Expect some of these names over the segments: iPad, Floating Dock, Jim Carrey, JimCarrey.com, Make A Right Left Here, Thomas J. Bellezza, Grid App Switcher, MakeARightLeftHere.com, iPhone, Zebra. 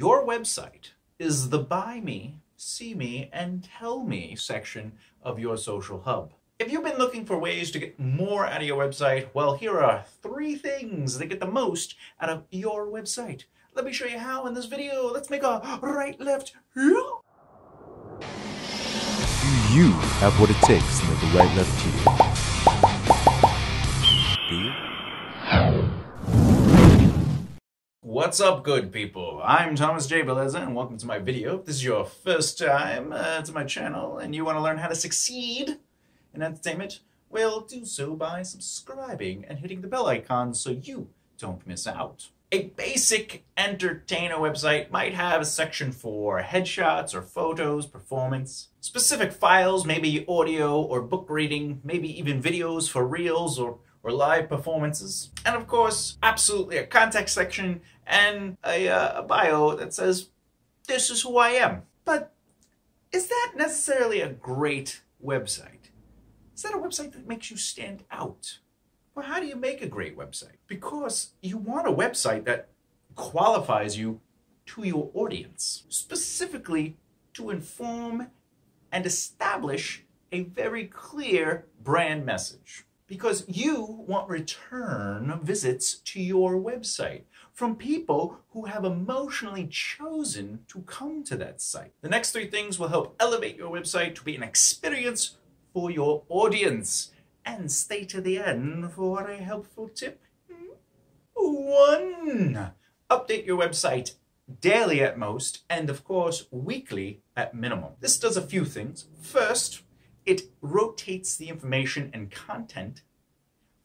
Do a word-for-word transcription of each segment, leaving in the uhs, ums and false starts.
Your website is the Buy Me, See Me, and Tell Me section of your social hub. If you've been looking for ways to get more out of your website, well, here are three things that get the most out of your website. Let me show you how in this video. Let's make a right, left, here. Do you have what it takes to make a right, left, here? Do you? What's up, good people? I'm Thomas J. Bellezza, and welcome to my video. If this is your first time uh, to my channel and you want to learn how to succeed in entertainment, well, do so by subscribing and hitting the bell icon so you don't miss out. A basic entertainer website might have a section for headshots or photos, performance, specific files, maybe audio or book reading, maybe even videos for reels or, or live performances, and of course, absolutely a contact section and a, uh, a bio that says, this is who I am. But is that necessarily a great website? Is that a website that makes you stand out? Well, how do you make a great website? Because you want a website that qualifies you to your audience, specifically to inform and establish a very clear brand message. Because you want return visits to your website from people who have emotionally chosen to come to that site. The next three things will help elevate your website to be an experience for your audience. And stay to the end for a helpful tip. One, update your website daily at most, and of course, weekly at minimum. This does a few things. First, it rotates the information and content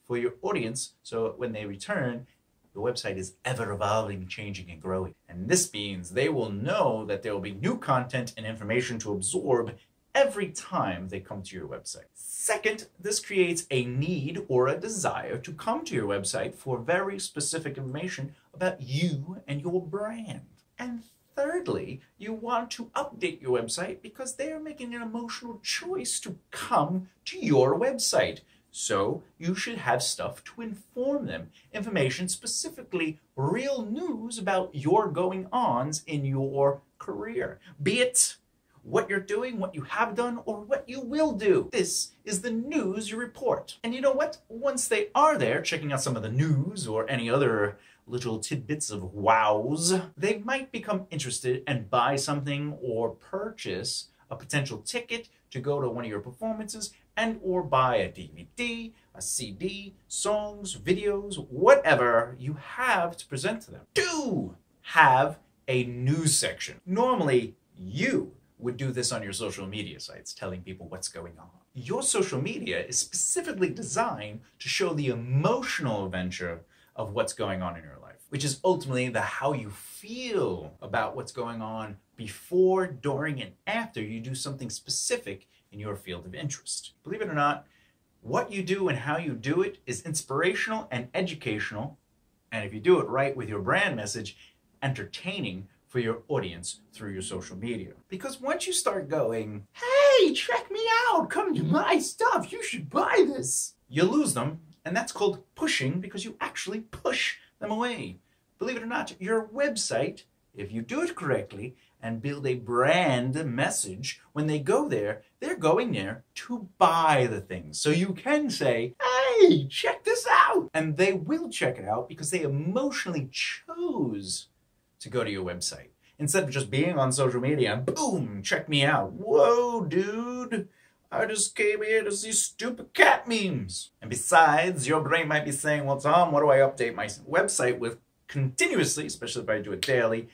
for your audience, so when they return, your website is ever evolving, changing, and growing. And this means they will know that there will be new content and information to absorb every time they come to your website. Second, this creates a need or a desire to come to your website for very specific information about you and your brand. And thirdly, you want to update your website because they are making an emotional choice to come to your website. So you should have stuff to inform them, information specifically real news about your going-ons in your career, be it what you're doing, what you have done, or what you will do. This is the news you report. And you know what? Once they are there, checking out some of the news or any other little tidbits of wows, they might become interested and buy something or purchase a potential ticket to go to one of your performances and or buy a D V D, a C D, songs, videos, whatever you have to present to them. Do have a news section. Normally, you would do this on your social media sites, telling people what's going on. Your social media is specifically designed to show the emotional adventure of what's going on in your life, which is ultimately the how you feel about what's going on before, during, and after you do something specific in your field of interest. Believe it or not, what you do and how you do it is inspirational and educational, and if you do it right with your brand message, entertaining for your audience through your social media. Because once you start going, hey, check me out, come to my stuff, you should buy this, you lose them, and that's called pushing, because you actually push them away. Believe it or not, your website, if you do it correctly and build a brand message, when they go there, they're going there to buy the things. So you can say, hey, check this out. And they will check it out because they emotionally chose to go to your website, instead of just being on social media and boom, check me out. Whoa, dude, I just came here to see stupid cat memes. And besides, your brain might be saying, well, Tom, what do I update my website with continuously, especially if I do it daily,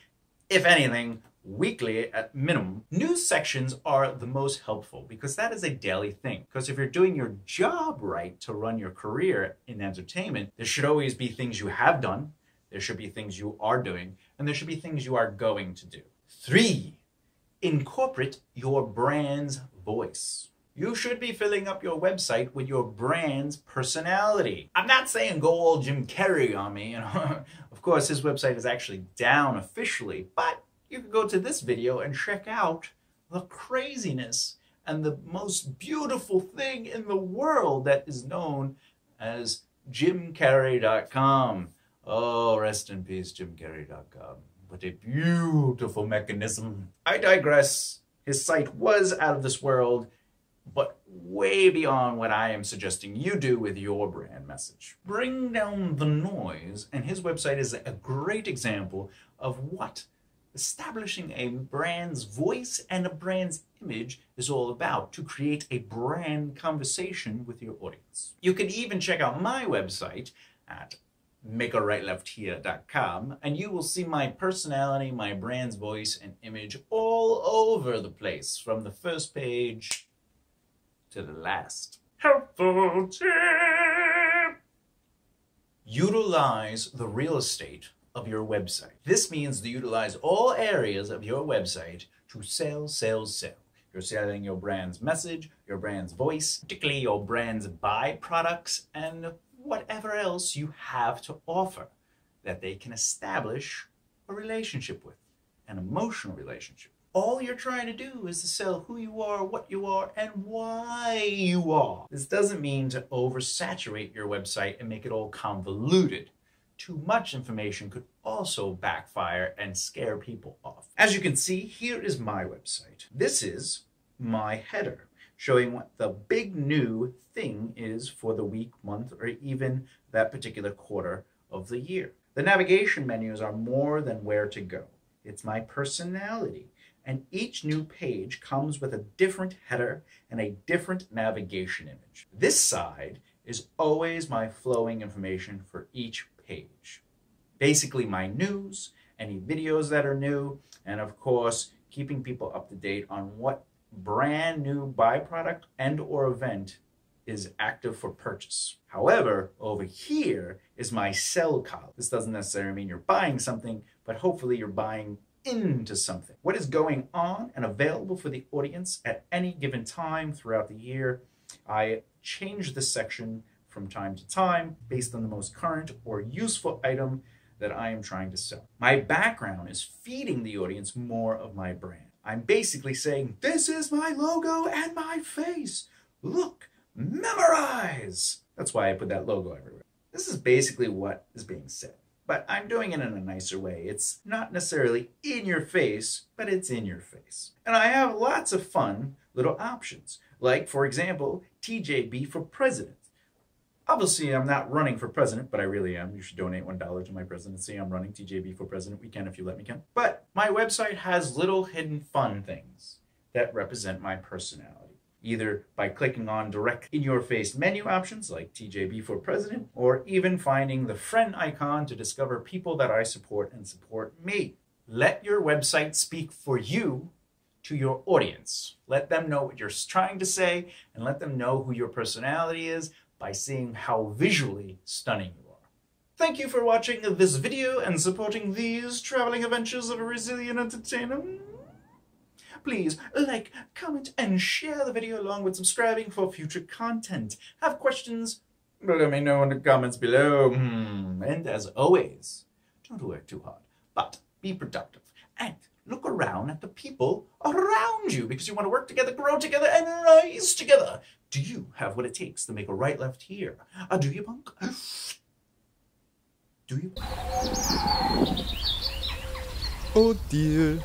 if anything, weekly at minimum? News sections are the most helpful because that is a daily thing. Because if you're doing your job right to run your career in entertainment, there should always be things you have done, there should be things you are doing, and there should be things you are going to do. Three, incorporate your brand's voice. You should be filling up your website with your brand's personality. I'm not saying go all Jim Carrey on me. You know? Of course, his website is actually down officially, but you can go to this video and check out the craziness and the most beautiful thing in the world that is known as Jim Carrey dot com. Oh, rest in peace, Jim Carrey dot com. but a beautiful mechanism. I digress. His sight was out of this world, but way beyond what I am suggesting you do with your brand message. Bring down the noise, and his website is a great example of what establishing a brand's voice and a brand's image is all about to create a brand conversation with your audience. You can even check out my website at Make A Right Left Here dot com, and you will see my personality, my brand's voice and image all over the place, from the first page to the last. Helpful tip! Utilize the real estate of your website. This means to utilize all areas of your website to sell, sell, sell. You're selling your brand's message, your brand's voice, particularly your brand's byproducts, and whatever else you have to offer that they can establish a relationship with, an emotional relationship. All you're trying to do is to sell who you are, what you are, and why you are. This doesn't mean to oversaturate your website and make it all convoluted. Too much information could also backfire and scare people off. As you can see, here is my website. This is my header, showing what the big new thing is for the week, month, or even that particular quarter of the year. The navigation menus are more than where to go. It's my personality. And each new page comes with a different header and a different navigation image. This side is always my flowing information for each page. Basically my news, any videos that are new, and of course, keeping people up to date on what brand new byproduct and or event is active for purchase. However, over here is my sell column. This doesn't necessarily mean you're buying something, but hopefully you're buying into something. What is going on and available for the audience at any given time throughout the year? I change this section from time to time based on the most current or useful item that I am trying to sell. My background is feeding the audience more of my brand. I'm basically saying, this is my logo and my face. Look, memorize. That's why I put that logo everywhere. This is basically what is being said. But I'm doing it in a nicer way. It's not necessarily in your face, but it's in your face. And I have lots of fun little options. Like, for example, T J B for president. Obviously, I'm not running for president, but I really am. You should donate one dollar to my presidency. I'm running T J B for president weekend if you let me come. But my website has little hidden fun things that represent my personality, either by clicking on direct in-your-face menu options like T J B for President, or even finding the friend icon to discover people that I support and support me. Let your website speak for you to your audience. Let them know what you're trying to say, and let them know who your personality is by seeing how visually stunning you are. Thank you for watching this video and supporting these traveling adventures of a resilient entertainer. Please like, comment, and share the video along with subscribing for future content. Have questions? Let me know in the comments below. And as always, don't work too hard, but be productive. And look around at the people around you, because you want to work together, grow together, and rise together. Do you have what it takes to make a right left here? Uh, do you, punk? Do you? Oh dear.